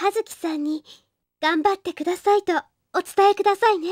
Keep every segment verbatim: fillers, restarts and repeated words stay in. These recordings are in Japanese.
葉月さんに頑張ってくださいとお伝えくださいね。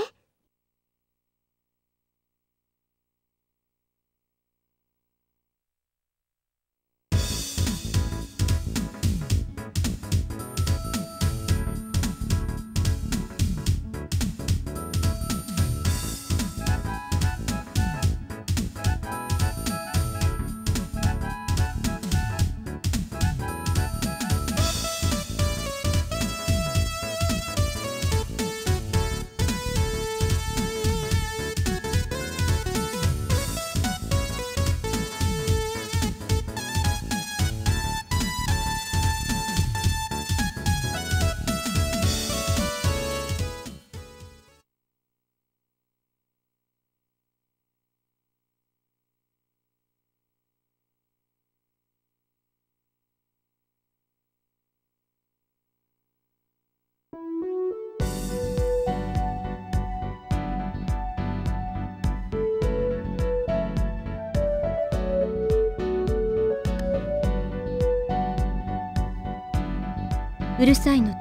うるさいのと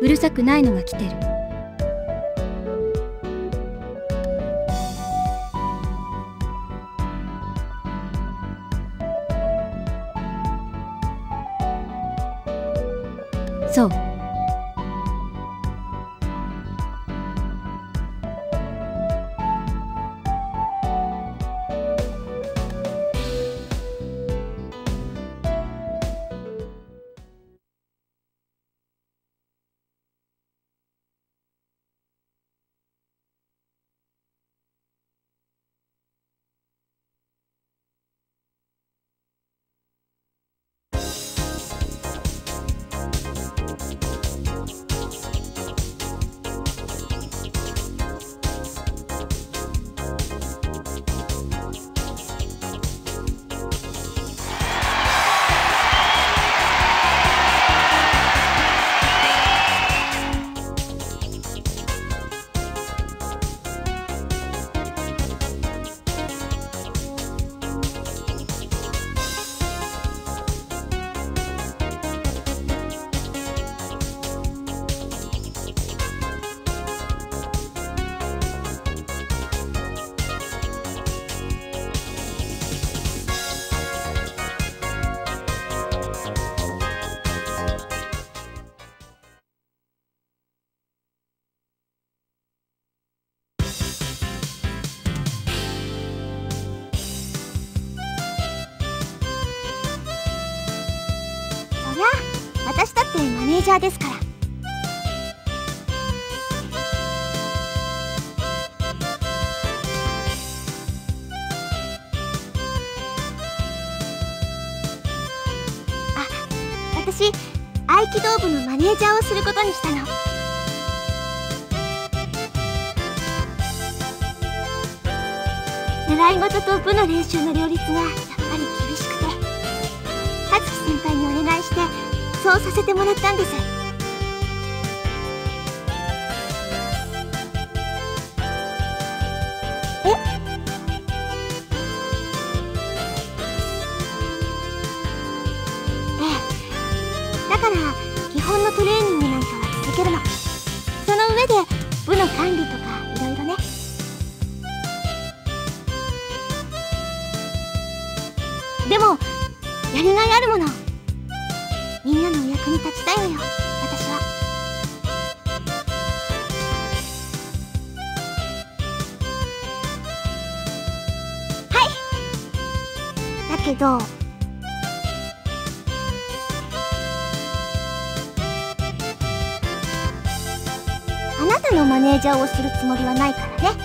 うるさくないのが来てる。そう。私だってマネージャーですから。あ、私合気道部のマネージャーをすることにしたの。習い事と部の練習の両立がやっぱり厳しくて、葉月先輩にお願いしてそうさせてもらったんです。え？ええ。だから基本のトレーニングなんかは続けるの。その上で部の管理とかいろいろね。でもやりがいあるもの。みんなのお役に立ちたいのよ、私は。はい！だけどあなたのマネージャーをするつもりはないからね。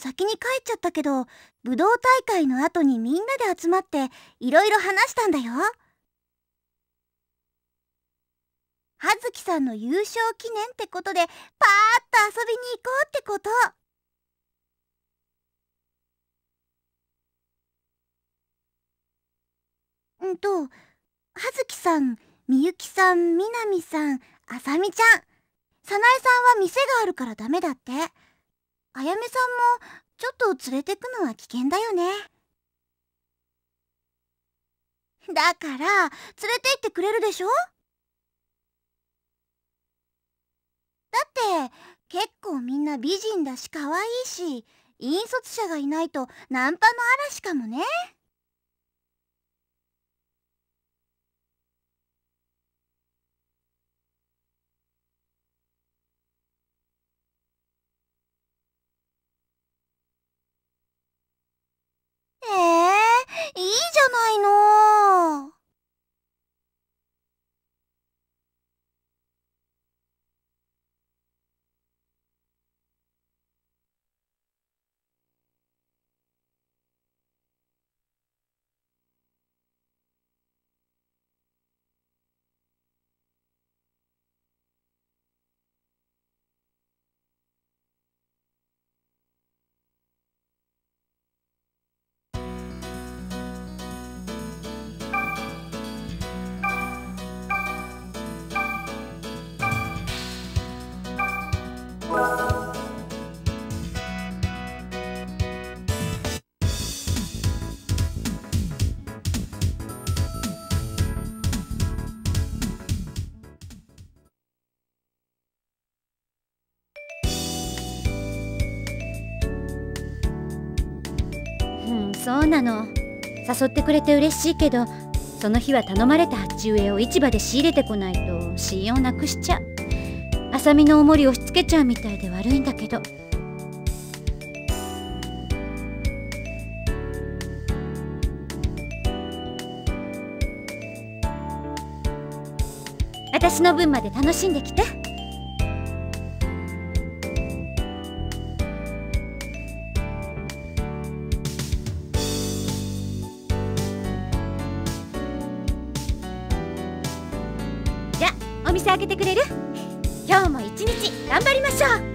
先に帰っちゃったけど、武道大会の後にみんなで集まっていろいろ話したんだよ。葉月さんの優勝記念ってことでパーッと遊びに行こうってこと。んと、はずきさん、みゆきさん、みなみさん、あさみちゃん。さなえさんは店があるからダメだって。あやめさんもちょっと連れてくのは危険だよね。だから、連れて行ってくれるでしょ？だって、結構みんな美人だし可愛いし、引率者がいないとナンパの嵐かもね。ええ、いいじゃないの。そうなの。誘ってくれて嬉しいけど、その日は頼まれた鉢植えを市場で仕入れてこないと信用なくしちゃう。あさみのおもり押し付けちゃうみたいで悪いんだけど。私の分まで楽しんできて。お店開けてくれる？今日も一日頑張りましょう。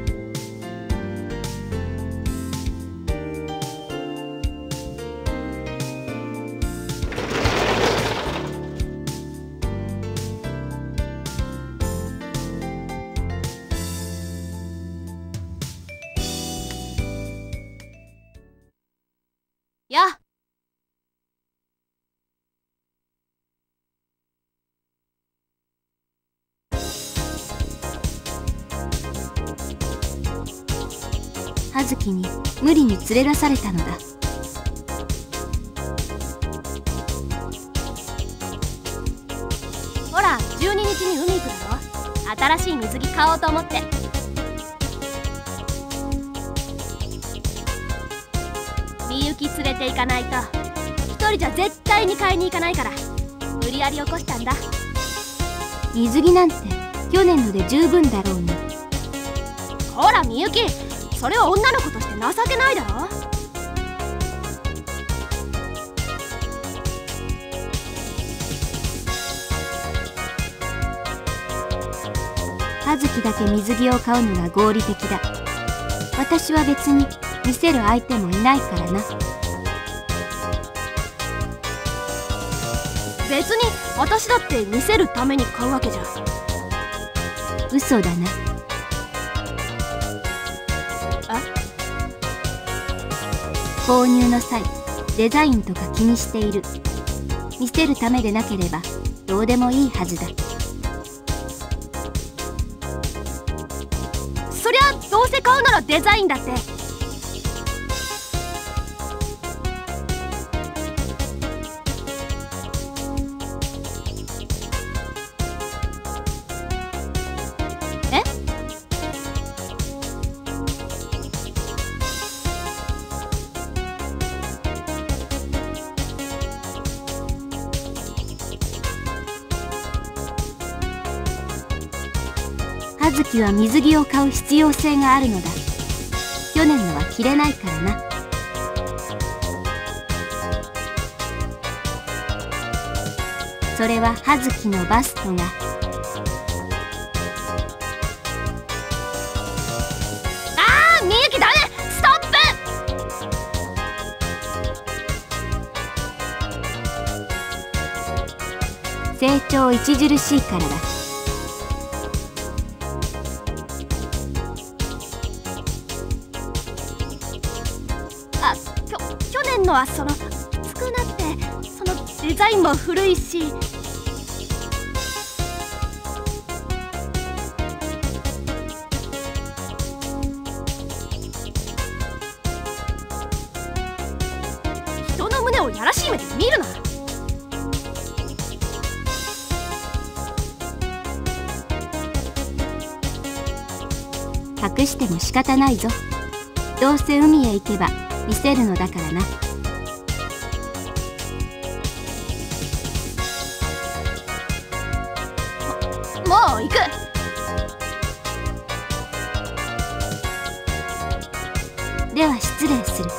やっ葉月に無理に連れ出されたのだ。ほら、じゅうににちに海行くだろ。新しい水着買おうと思って。みゆき連れて行かないと一人じゃ絶対に買いに行かないから、無理やり起こしたんだ。水着なんて去年ので十分だろうな。ほらみゆき、それは女の子として情けないだろ。葉月だけ水着を買うのが合理的だ。私は別に見せる相手もいないからな。別に私だって見せるために買うわけじゃん。嘘だな。購入の際、デザインとか気にしている。見せるためでなければどうでもいいはずだ。そりゃどうせ買うならデザインだって。え？葉月は水着を買う必要性があるのだ。去年のは着れないからな。それは葉月のバストがあーみゆきダメ。ストッ成長著しいからだ。あ、きょ去年のはその作らってそのデザインも古いし。胸をやらしい目で見るな。隠しても仕方ないぞ。どうせ海へ行けば見せるのだからな。も、もう行く。では失礼する。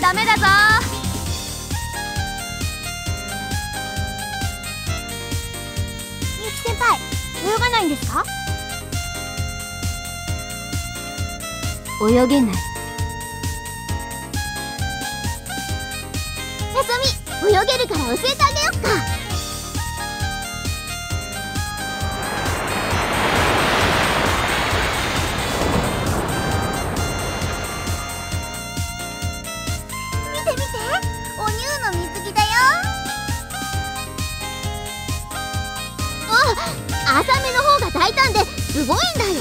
ダメだぞ。みゆき先輩、泳がないんですか？泳げない。あさみ、泳げるから教えてあげよっか。浅めの方が大胆ですごいんだよ。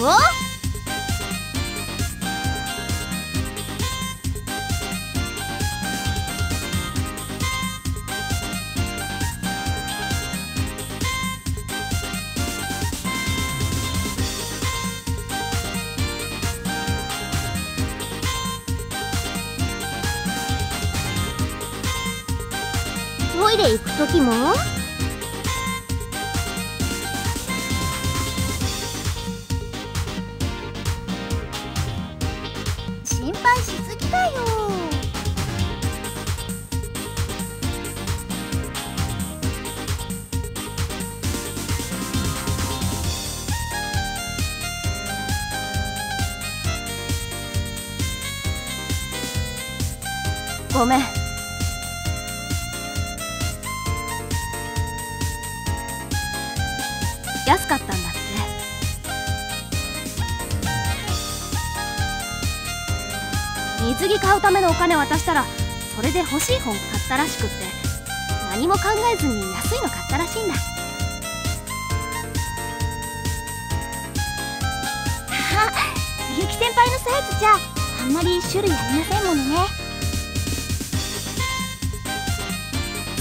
トイレ行く時もごめん。安かったんだって。水着買うためのお金渡したらそれで欲しい本買ったらしくって、何も考えずに安いの買ったらしいんだ。あ、ゆき先輩のサイズじゃあんまり種類ありませんものね。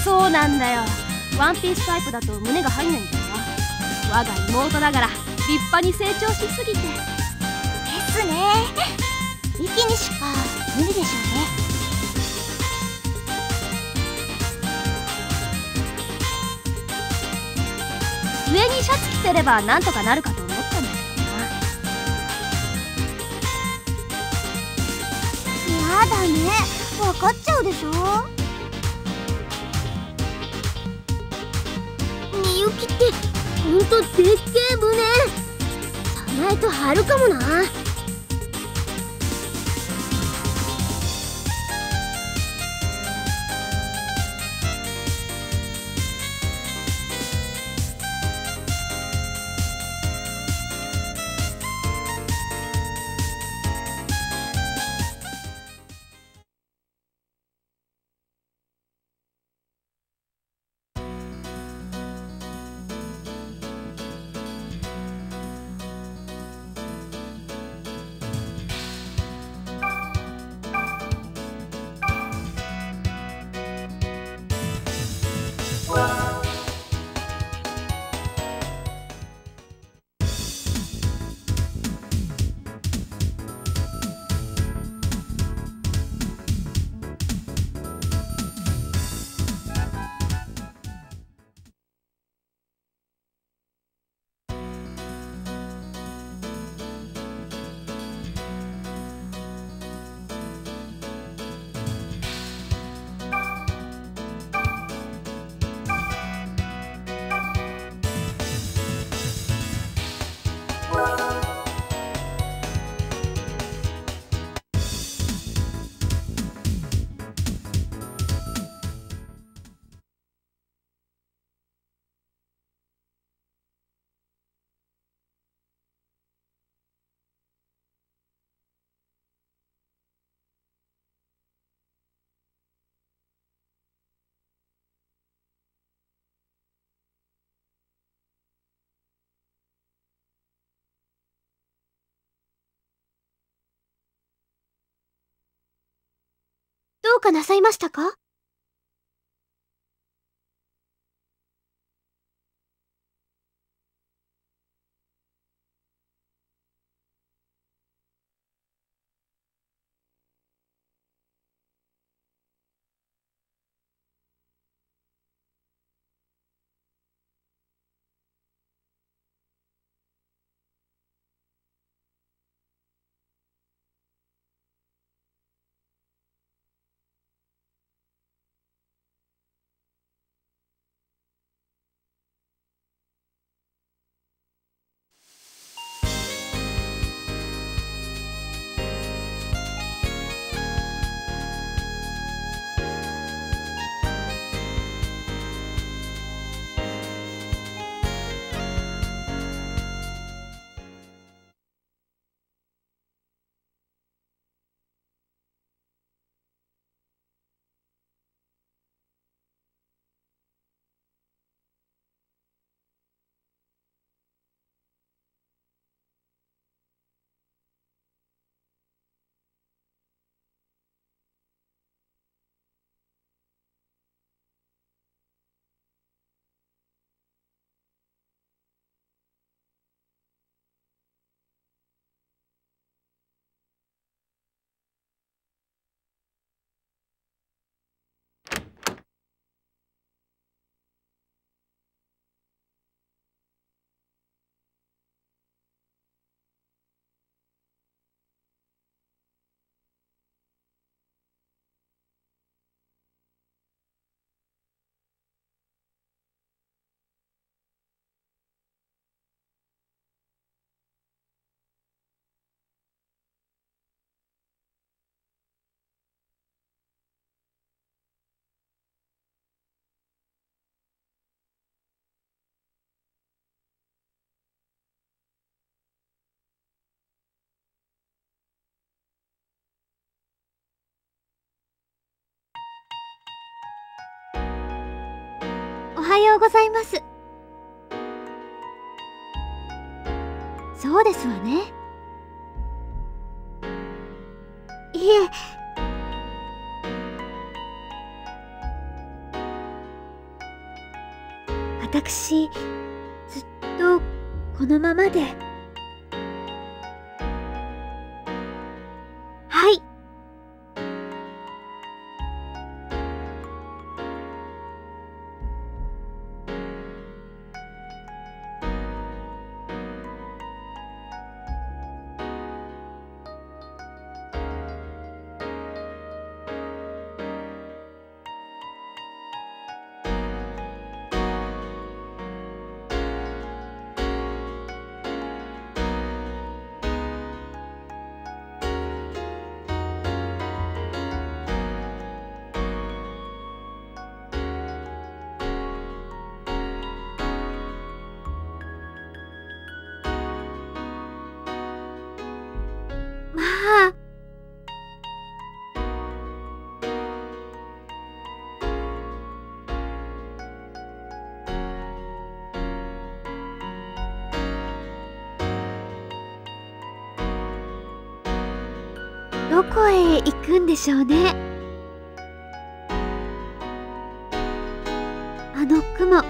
そうなんだよ。ワンピースタイプだと胸が入んないんだよな。我が妹ながら立派に成長しすぎて。ですね。一気にしか無理でしょうね。上にシャツ着てればなんとかなるかと思ったんだけどな。やだね、わかっちゃうでしょ。雪ってほんとでっけえ胸。さないと張るかもな。うかなさいましたか？おはようございます。そうですわね。いえ、私ずっとこのままで。はい、どこへ行くんでしょうね。あの雲、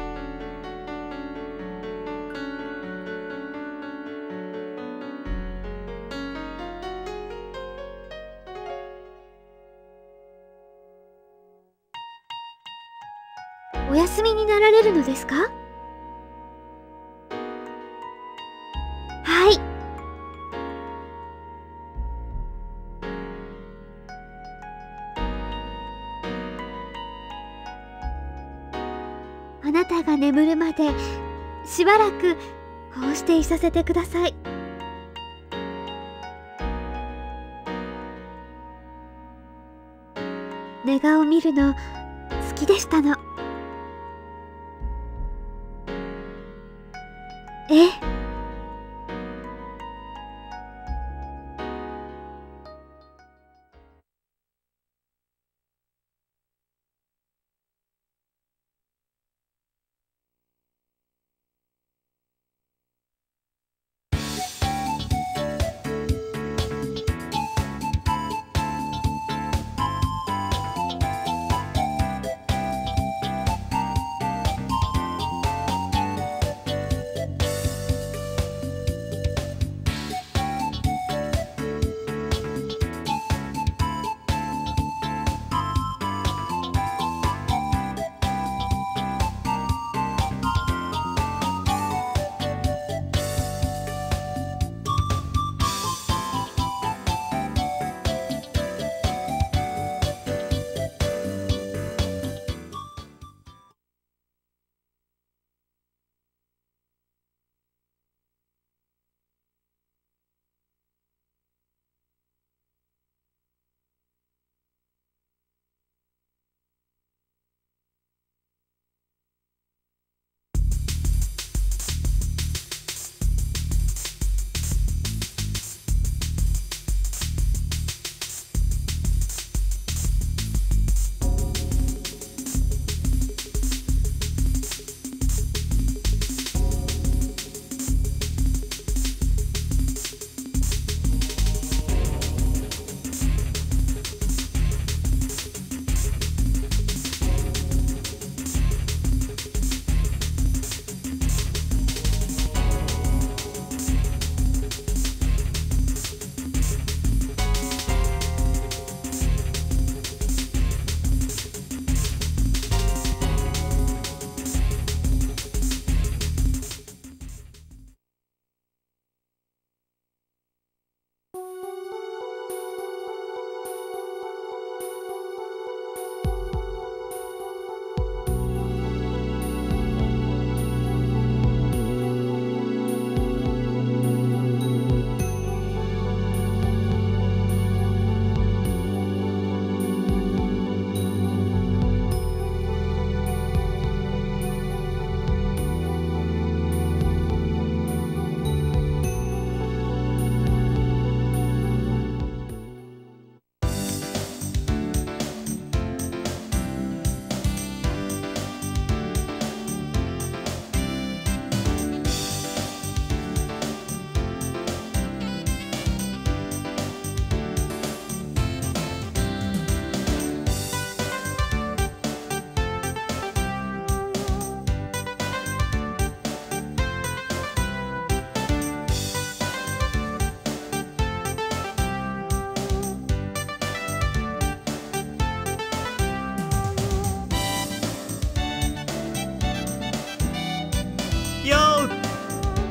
お休みになられるのですか？はい。あなたが眠るまでしばらくこうしていさせてください。寝顔を見るの好きでしたの。ええ、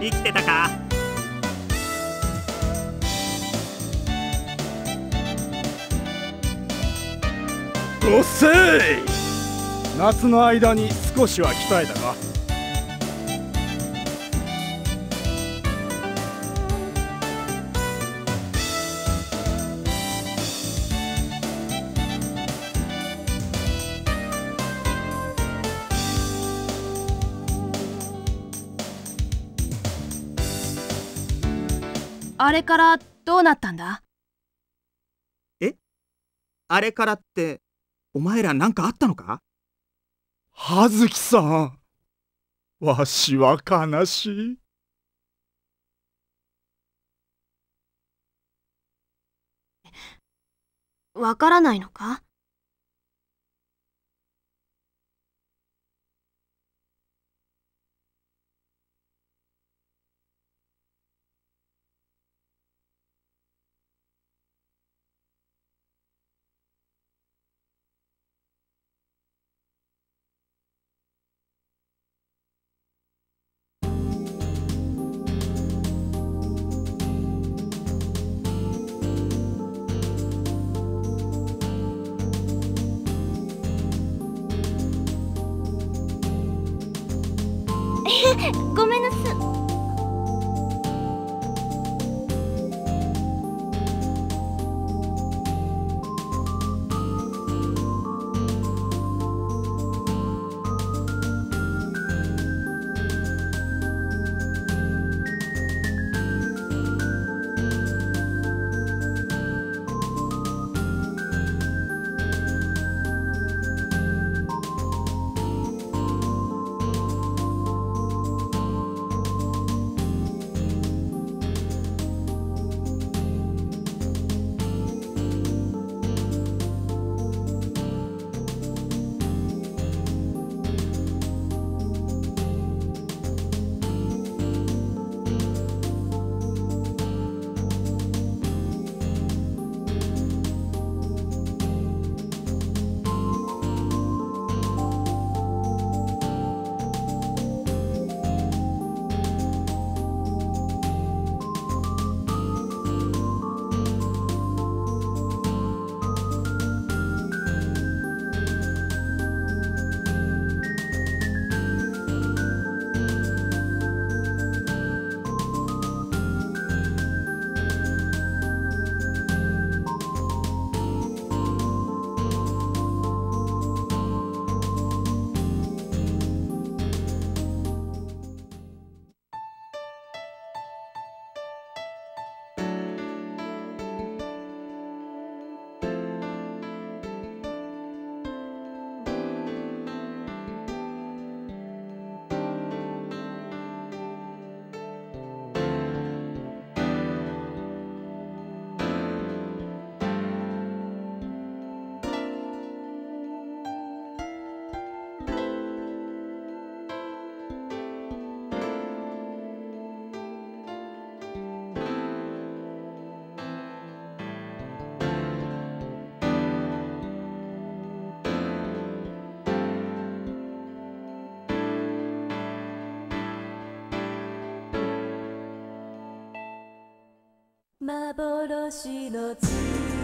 生きてたか？おっせい！夏の間に少しは鍛えたか？あれからどうなったんだ？え？あれからってお前らなんかあったのか？葉月さん、わしは悲しい。わからないのか？ごめんなさい。幻の月。